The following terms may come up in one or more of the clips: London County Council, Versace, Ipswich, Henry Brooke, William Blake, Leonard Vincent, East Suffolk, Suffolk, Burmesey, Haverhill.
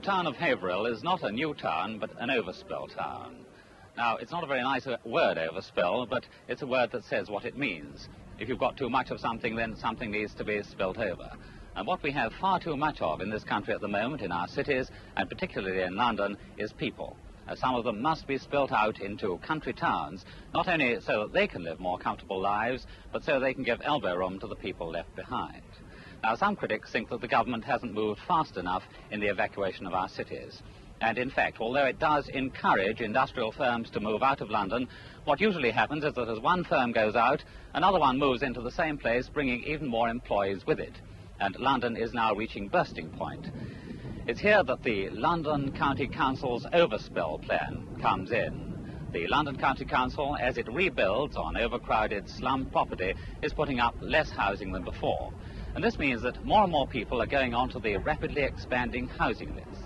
the town of Haverhill is not a new town, but an overspell town. Now, it's not a very nice word, overspell, but it's a word that says what it means. If you've got too much of something, then something needs to be spelt over. And what we have far too much of in this country at the moment, in our cities, and particularly in London, is people. Some of them must be spelt out into country towns, not only so that they can live more comfortable lives, but so they can give elbow room to the people left behind. Now, some critics think that the government hasn't moved fast enough in the evacuation of our cities. And in fact, although it does encourage industrial firms to move out of London, what usually happens is that as one firm goes out, another one moves into the same place, bringing even more employees with it. And London is now reaching bursting point. It's here that the London County Council's overspell plan comes in. The London County Council, as it rebuilds on overcrowded slum property, is putting up less housing than before. And this means that more and more people are going onto the rapidly expanding housing lists.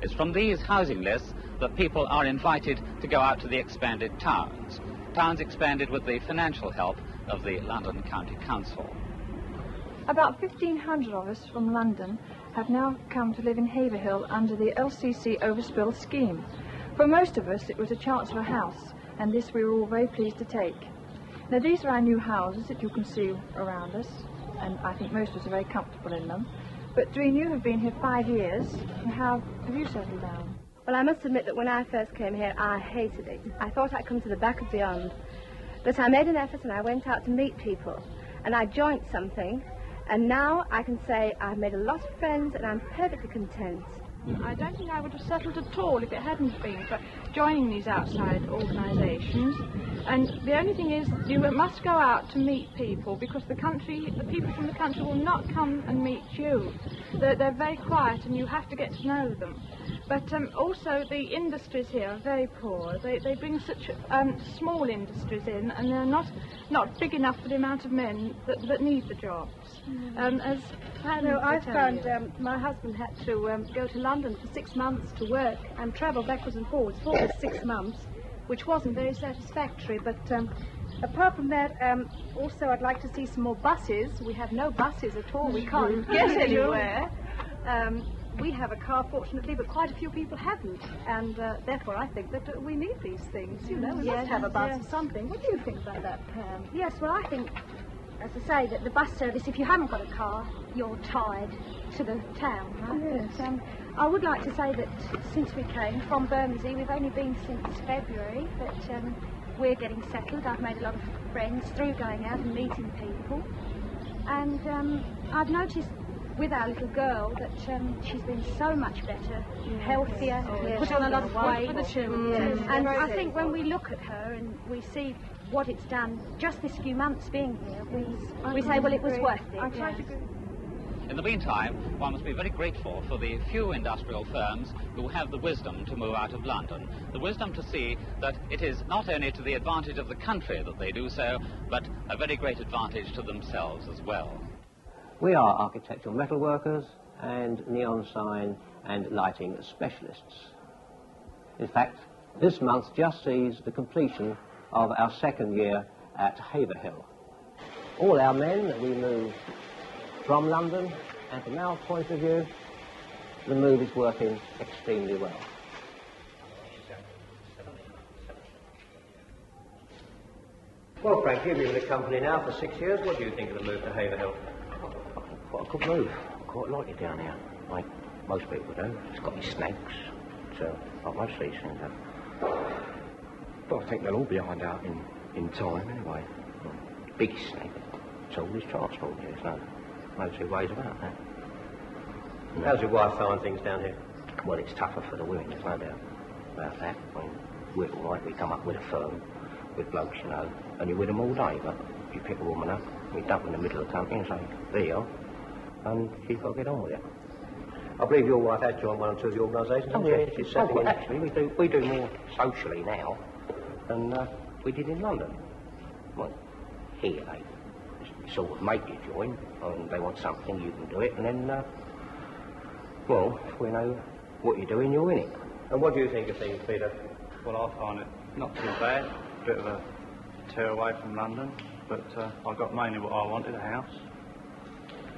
It's from these housing lists that people are invited to go out to the expanded towns. Towns expanded with the financial help of the London County Council. About 1,500 of us from London have now come to live in Haverhill under the LCC overspill scheme. For most of us, it was a chance for a house, and this we were all very pleased to take. Now, these are our new houses that you can see around us, and I think most of us are very comfortable in them. But Doreen, you have been here 5 years, and how have you settled down? Well, I must admit that when I first came here, I hated it. I thought I'd come to the back of beyond. But I made an effort, and I went out to meet people, and I joined something. And now I can say I've made a lot of friends and I'm perfectly content. I don't think I would have settled at all if it hadn't been for joining these outside organisations. And the only thing is you must go out to meet people because the people from the country will not come and meet you. They're very quiet and you have to get to know them. But also the industries here are very poor. They bring such small industries in and they're not big enough for the amount of men that need the jobs. As I found my husband had to go to London for 6 months to work and travel backwards and forwards for the 6 months, which wasn't very satisfactory. But apart from that, also I'd like to see some more buses. We have no buses at all. We can't get anywhere. We have a car, fortunately, but quite a few people haven't, and therefore I think that we need these things, you know, we must have a bus or something. What do you think about that, Pam? Yes, well, I think, as I say, that the bus service, if you haven't got a car, you're tied to the town, right? Yes. But, I would like to say that since we came from Burmesey, we've only been since February, but we're getting settled. I've made a lot of friends through going out and meeting people, and I've noticed with our little girl that she's been so much better, healthier, put on a lot of weight. For the children. Yes. And I think when we look at her and we see what it's done, just this few months being here, we say, well, it was worth it. In the meantime, one must be very grateful for the few industrial firms who have the wisdom to move out of London, the wisdom to see that it is not only to the advantage of the country that they do so, but a very great advantage to themselves as well. We are architectural metalworkers and neon sign and lighting specialists. In fact, this month just sees the completion of our second year at Haverhill. All our men, we moved from London, and from our point of view, the move is working extremely well. Well, Frank, you've been with the company now for 6 years. What do you think of the move to Haverhill? Quite a good move. I quite like it down here, like most people do. It's got its snags, so like most of these things do. But I think they'll all be ironed out in time anyway. The biggest snag, it's all this transport here, so no two ways about that. No. How's your wife find things down here? Well, it's tougher for the women, there's no doubt about that. I mean, we're all right, we come up with a firm, with blokes, you know, and you're with them all day, but you pick a woman up, you dump in the middle of the country and say, there you are. And she's got to get on with it. I believe your wife has joined one or two of the organisations. Oh, yeah, she's well, actually, we do more socially now than we did in London. Well, here they sort of make you join, and they want something, you can do it, and then, well, we know what you're doing, you're in it. And what do you think of things, Peter? Well, I find it not too bad. A bit of a tear away from London, but I got mainly what I wanted, a house.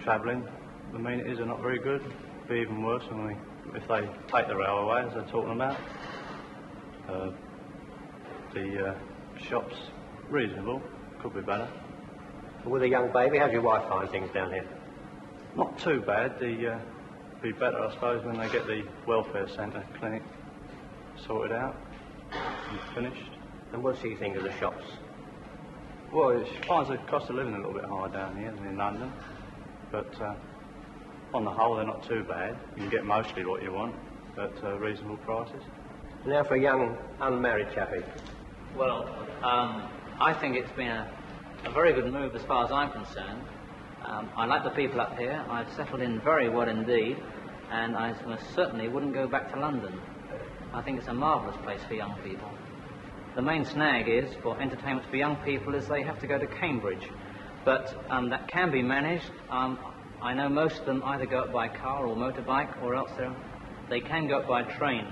Travelling, the amenities are not very good. It'd be even worse when we if they take the railway, as they're talking about. The shop's reasonable, could be better. With a young baby, how's your wife find things down here? Not too bad. The be better, I suppose, when they get the welfare centre clinic sorted out and finished. And what do you think of the shops? Well, it finds the cost of living a little bit higher down here than in London, but on the whole, they're not too bad. You can get mostly what you want at reasonable prices. Now for a young, unmarried chappie. Well, I think it's been a very good move as far as I'm concerned. I like the people up here. I've settled in very well indeed, and I most certainly wouldn't go back to London. I think it's a marvellous place for young people. The main snag is, for entertainment for young people, is they have to go to Cambridge. But that can be managed. I know most of them either go up by car or motorbike, or else they can go up by train.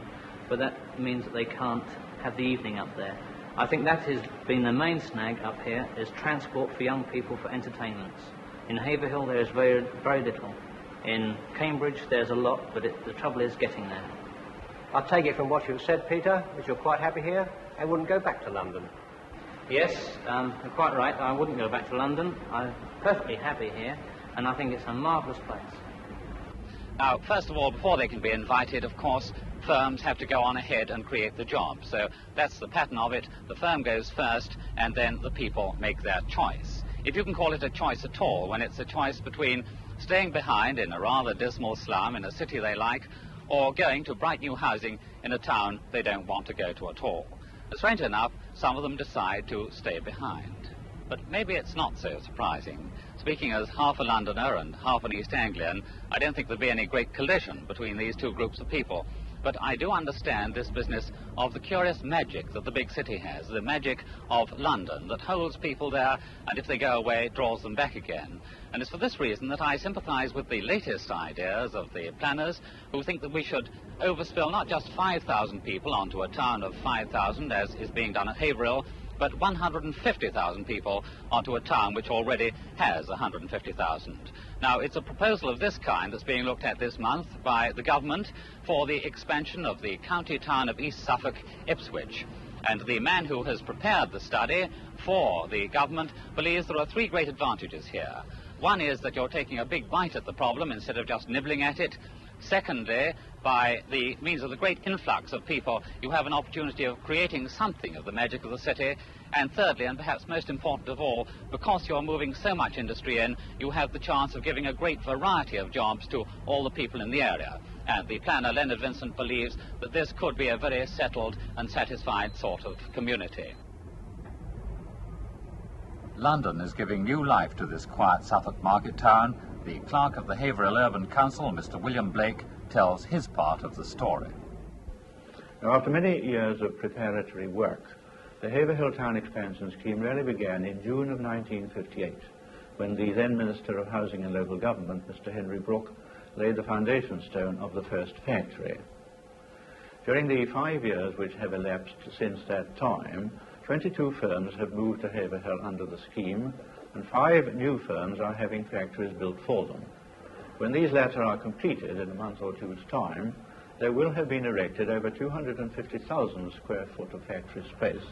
But that means that they can't have the evening up there. I think that has been the main snag up here, is transport for young people for entertainments. In Haverhill, there is very, very little. In Cambridge, there's a lot, but the trouble is getting there. I take it from what you've said, Peter, that you're quite happy here and wouldn't go back to London. Yes, you're quite right. I wouldn't go back to London. I'm perfectly happy here, and I think it's a marvellous place. Now, first of all, before they can be invited, of course, firms have to go on ahead and create the job. So that's the pattern of it. The firm goes first, and then the people make their choice. If you can call it a choice at all, when it's a choice between staying behind in a rather dismal slum in a city they like, or going to bright new housing in a town they don't want to go to at all. Strange enough, some of them decide to stay behind. But maybe it's not so surprising. Speaking as half a Londoner and half an East Anglian, I don't think there'd be any great collision between these two groups of people. But I do understand this business of the curious magic that the big city has, the magic of London that holds people there, and if they go away, it draws them back again. And it's for this reason that I sympathise with the latest ideas of the planners who think that we should overspill not just 5,000 people onto a town of 5,000, as is being done at Haverhill, but 150,000 people onto a town which already has 150,000. Now, it's a proposal of this kind that's being looked at this month by the government for the expansion of the county town of East Suffolk, Ipswich. And the man who has prepared the study for the government believes there are three great advantages here. One is that you're taking a big bite at the problem instead of just nibbling at it. Secondly, by the means of the great influx of people, you have an opportunity of creating something of the magic of the city. And thirdly, and perhaps most important of all, because you're moving so much industry in, you have the chance of giving a great variety of jobs to all the people in the area. And the planner, Leonard Vincent, believes that this could be a very settled and satisfied sort of community. London is giving new life to this quiet Suffolk market town. The clerk of the Haverhill Urban Council, Mr. William Blake, tells his part of the story. Now, after many years of preparatory work, the Haverhill Town Expansion Scheme really began in June of 1958, when the then Minister of Housing and Local Government, Mr. Henry Brooke, laid the foundation stone of the first factory. During the 5 years which have elapsed since that time, 22 firms have moved to Haverhill under the scheme, and 5 new firms are having factories built for them. When these latter are completed in a month or two's time, there will have been erected over 250,000 square foot of factory space,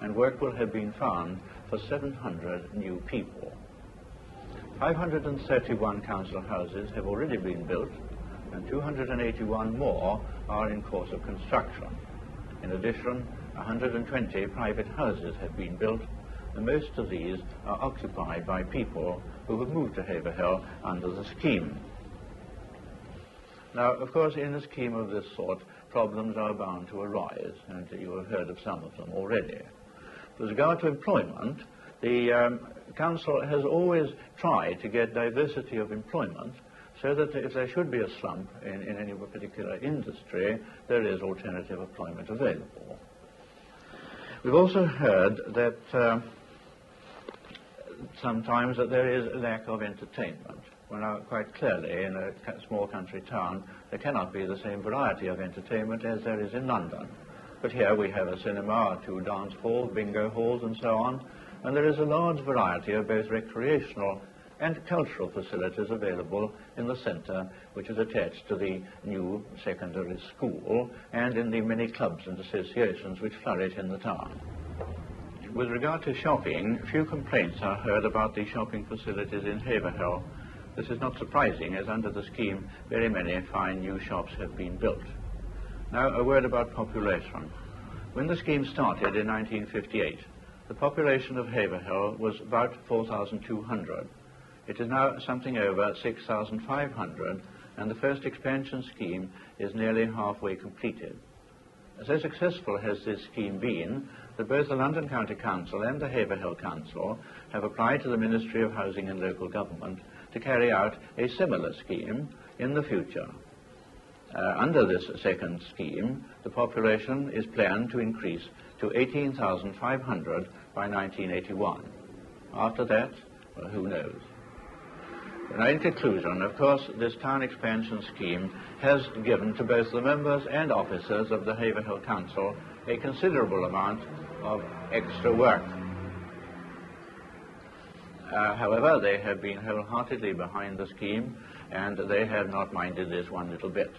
and work will have been found for 700 new people. 531 council houses have already been built, and 281 more are in course of construction. In addition, 120 private houses have been built, and most of these are occupied by people who have moved to Haverhill under the scheme. Now, of course, in a scheme of this sort, problems are bound to arise, and you have heard of some of them already. With regard to employment, the council has always tried to get diversity of employment so that if there should be a slump in any particular industry, there is alternative employment available. We've also heard that sometimes that there is a lack of entertainment. Well, now, quite clearly, in a small country town, there cannot be the same variety of entertainment as there is in London. But here we have a cinema, 2 dance halls, bingo halls, and so on, and there is a large variety of both recreational and cultural facilities available in the centre, which is attached to the new secondary school, and in the many clubs and associations which flourish in the town. With regard to shopping, few complaints are heard about the shopping facilities in Haverhill. This is not surprising, as under the scheme very many fine new shops have been built. Now a word about population. When the scheme started in 1958, the population of Haverhill was about 4,200. It is now something over 6,500, and the first expansion scheme is nearly halfway completed. So successful has this scheme been that both the London County Council and the Haverhill Council have applied to the Ministry of Housing and Local Government to carry out a similar scheme in the future. Under this second scheme, the population is planned to increase to 18,500 by 1981. After that, well, who knows? Now, in conclusion, of course, this town expansion scheme has given to both the members and officers of the Haverhill Council a considerable amount of extra work. However, they have been wholeheartedly behind the scheme, and they have not minded this one little bit.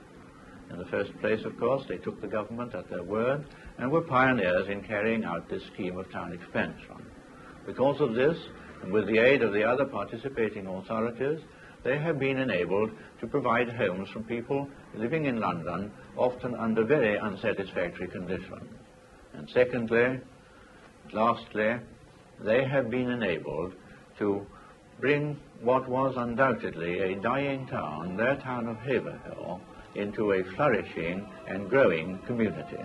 In the first place, of course, they took the government at their word and were pioneers in carrying out this scheme of town expansion. Because of this, and with the aid of the other participating authorities, they have been enabled to provide homes for people living in London, often under very unsatisfactory conditions. And secondly, lastly, they have been enabled to bring what was undoubtedly a dying town, their town of Haverhill, into a flourishing and growing community.